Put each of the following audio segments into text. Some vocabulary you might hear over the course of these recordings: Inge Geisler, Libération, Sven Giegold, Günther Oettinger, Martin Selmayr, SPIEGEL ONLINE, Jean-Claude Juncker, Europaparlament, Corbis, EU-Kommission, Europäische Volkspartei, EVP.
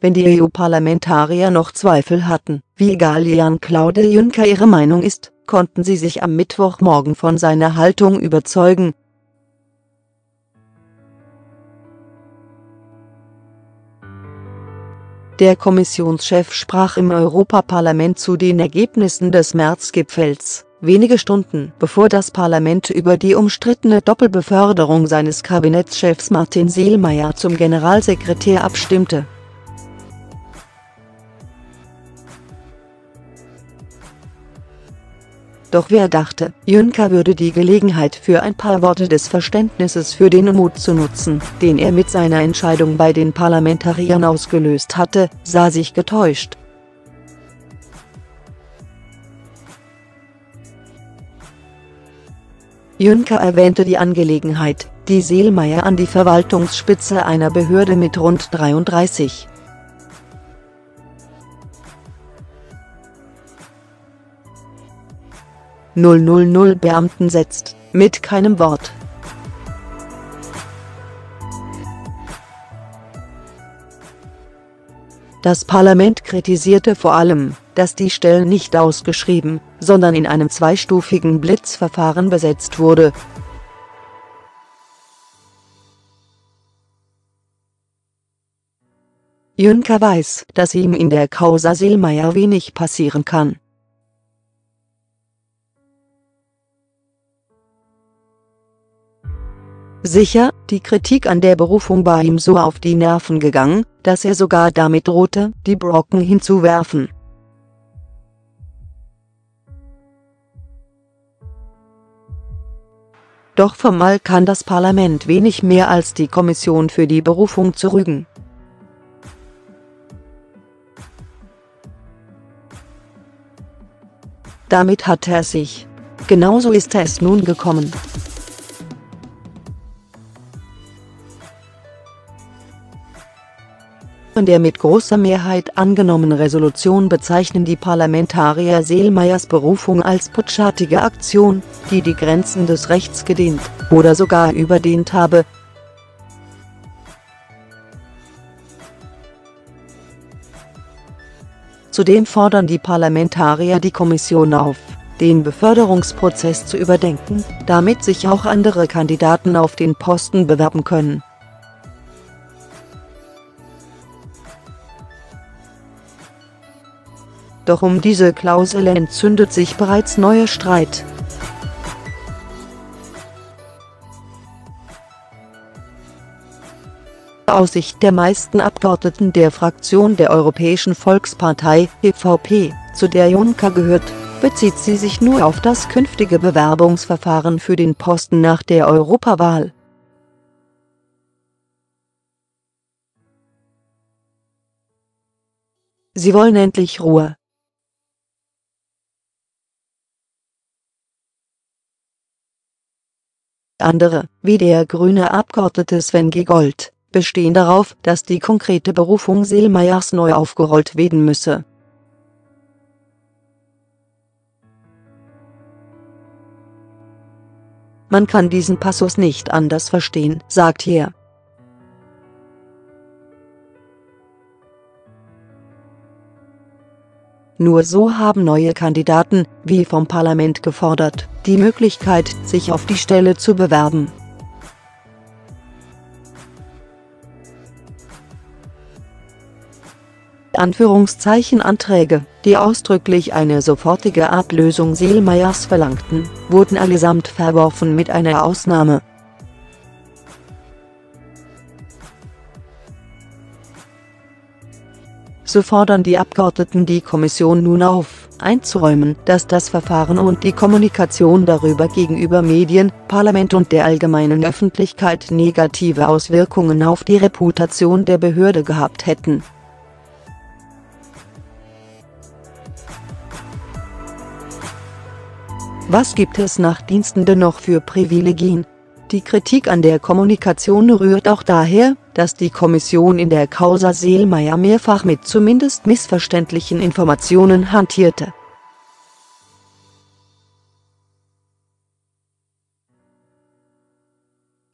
Wenn die EU-Parlamentarier noch Zweifel hatten, wie egal Jean-Claude Juncker ihre Meinung ist, konnten sie sich am Mittwochmorgen von seiner Haltung überzeugen. Der Kommissionschef sprach im Europaparlament zu den Ergebnissen des Märzgipfels, wenige Stunden bevor das Parlament über die umstrittene Doppelbeförderung seines Kabinettschefs Martin Selmayr zum Generalsekretär abstimmte. Doch wer dachte, Juncker würde die Gelegenheit für ein paar Worte des Verständnisses für den Unmut zu nutzen, den er mit seiner Entscheidung bei den Parlamentariern ausgelöst hatte, sah sich getäuscht. Juncker erwähnte die Angelegenheit, die Selmayr an die Verwaltungsspitze einer Behörde mit rund 33.000 Beamten setzt, mit keinem Wort. Das Parlament kritisierte vor allem, dass die Stellen nicht ausgeschrieben, sondern in einem zweistufigen Blitzverfahren besetzt wurde. Juncker weiß, dass ihm in der Causa Selmayr wenig passieren kann. Sicher, die Kritik an der Berufung war ihm so auf die Nerven gegangen, dass er sogar damit drohte, die Brocken hinzuwerfen. Doch formal kann das Parlament wenig mehr als die Kommission für die Berufung zu rügen. Damit hat er sich. Genauso ist es nun gekommen. In der mit großer Mehrheit angenommenen Resolution bezeichnen die Parlamentarier Selmayrs Berufung als putschartige Aktion, die die Grenzen des Rechts gedehnt oder sogar überdehnt habe. Zudem fordern die Parlamentarier die Kommission auf, den Beförderungsprozess zu überdenken, damit sich auch andere Kandidaten auf den Posten bewerben können. Doch um diese Klausel entzündet sich bereits neuer Streit. Aus Sicht der meisten Abgeordneten der Fraktion der Europäischen Volkspartei (EVP), zu der Juncker gehört, bezieht sie sich nur auf das künftige Bewerbungsverfahren für den Posten nach der Europawahl. Sie wollen endlich Ruhe. Andere, wie der grüne Abgeordnete Sven Giegold, bestehen darauf, dass die konkrete Berufung Selmayrs neu aufgerollt werden müsse. Man kann diesen Passus nicht anders verstehen, sagt er. Nur so haben neue Kandidaten, wie vom Parlament gefordert, die Möglichkeit, sich auf die Stelle zu bewerben. Anträge, die ausdrücklich eine sofortige Ablösung Selmayrs verlangten, wurden allesamt verworfen mit einer Ausnahme. So fordern die Abgeordneten die Kommission nun auf, einzuräumen, dass das Verfahren und die Kommunikation darüber gegenüber Medien, Parlament und der allgemeinen Öffentlichkeit negative Auswirkungen auf die Reputation der Behörde gehabt hätten. Was gibt es nach Dienstende noch für Privilegien? Die Kritik an der Kommunikation rührt auch daher, dass die Kommission in der Causa Selmayr mehrfach mit zumindest missverständlichen Informationen hantierte.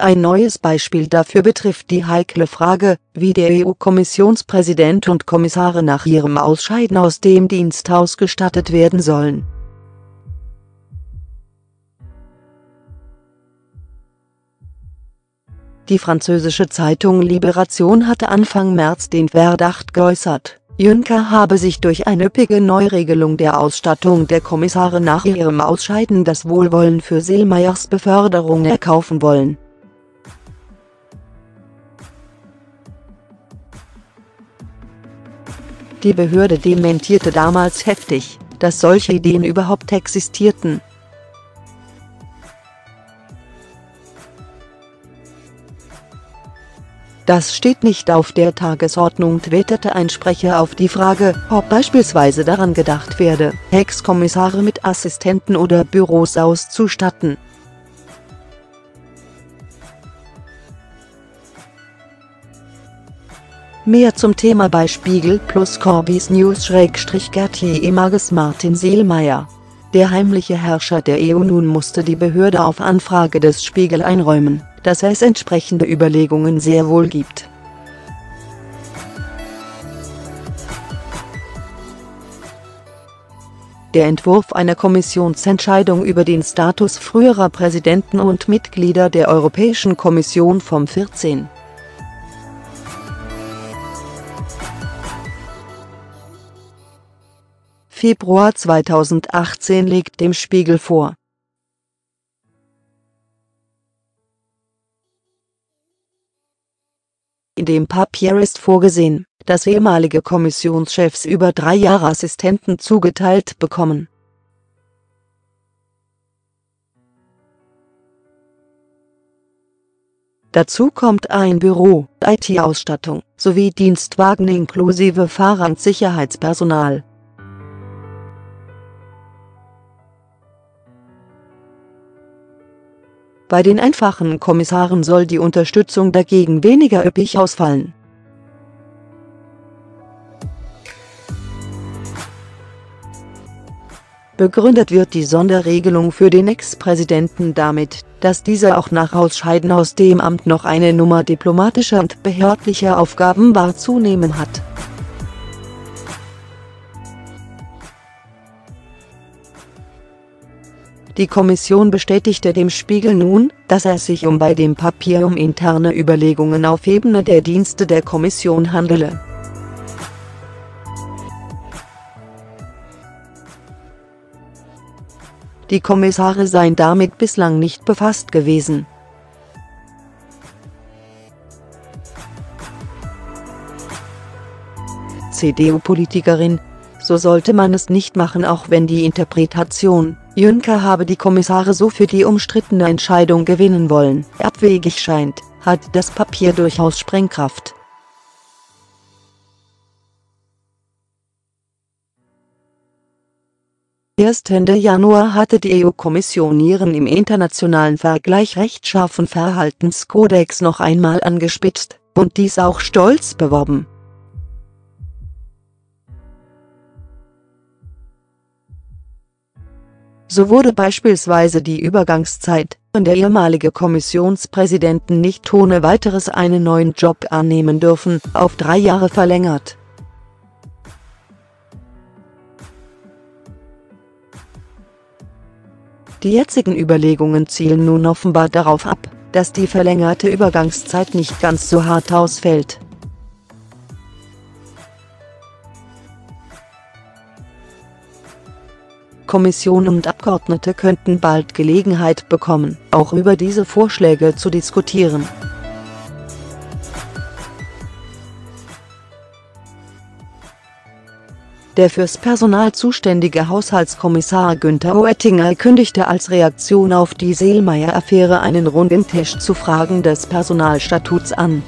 Ein neues Beispiel dafür betrifft die heikle Frage, wie der EU-Kommissionspräsident und Kommissare nach ihrem Ausscheiden aus dem Dienst ausgestattet werden sollen. Die französische Zeitung Libération hatte Anfang März den Verdacht geäußert, Juncker habe sich durch eine üppige Neuregelung der Ausstattung der Kommissare nach ihrem Ausscheiden das Wohlwollen für Selmayrs Beförderung erkaufen wollen. Die Behörde dementierte damals heftig, dass solche Ideen überhaupt existierten. Das steht nicht auf der Tagesordnung, twitterte ein Sprecher auf die Frage, ob beispielsweise daran gedacht werde, Ex-Kommissare mit Assistenten oder Büros auszustatten. Mehr zum Thema bei Spiegel Plus Corbis News-Gert Martin Selmayr. Der heimliche Herrscher der EU. Nun musste die Behörde auf Anfrage des Spiegel einräumen, dass es entsprechende Überlegungen sehr wohl gibt. Der Entwurf einer Kommissionsentscheidung über den Status früherer Präsidenten und Mitglieder der Europäischen Kommission vom 14. Februar 2018 legt dem Spiegel vor. In dem Papier ist vorgesehen, dass ehemalige Kommissionschefs über 3 Jahre Assistenten zugeteilt bekommen. Dazu kommt ein Büro, IT-Ausstattung, sowie Dienstwagen inklusive Fahrer und Sicherheitspersonal. Bei den einfachen Kommissaren soll die Unterstützung dagegen weniger üppig ausfallen. Begründet wird die Sonderregelung für den Ex-Präsidenten damit, dass dieser auch nach Ausscheiden aus dem Amt noch eine Nummer diplomatischer und behördlicher Aufgaben wahrzunehmen hat. Die Kommission bestätigte dem Spiegel nun, dass es sich bei dem Papier interne Überlegungen auf Ebene der Dienste der Kommission handele. Die Kommissare seien damit bislang nicht befasst gewesen. CDU-Politikerin: So sollte man es nicht machen, auch wenn die Interpretation, Juncker habe die Kommissare so für die umstrittene Entscheidung gewinnen wollen, abwegig scheint, hat das Papier durchaus Sprengkraft. Erst Ende Januar hatte die EU-Kommission ihren im internationalen Vergleich recht scharfen Verhaltenskodex noch einmal angespitzt und dies auch stolz beworben. So wurde beispielsweise die Übergangszeit, in der ehemalige Kommissionspräsidenten nicht ohne weiteres einen neuen Job annehmen dürfen, auf 3 Jahre verlängert. Die jetzigen Überlegungen zielen nun offenbar darauf ab, dass die verlängerte Übergangszeit nicht ganz so hart ausfällt. Kommission und Abgeordnete könnten bald Gelegenheit bekommen, auch über diese Vorschläge zu diskutieren. Der fürs Personal zuständige Haushaltskommissar Günther Oettinger kündigte als Reaktion auf die Selmayr-Affäre einen runden Tisch zu Fragen des Personalstatuts an.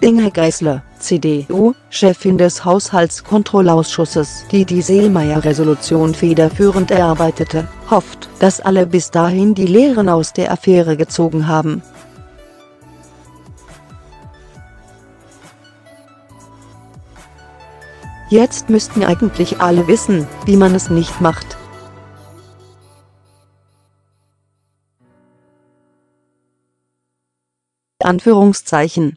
Inge Geisler, CDU, Chefin des Haushaltskontrollausschusses, die die Selmayr-Resolution federführend erarbeitete, hofft, dass alle bis dahin die Lehren aus der Affäre gezogen haben. Jetzt müssten eigentlich alle wissen, wie man es nicht macht. Anführungszeichen.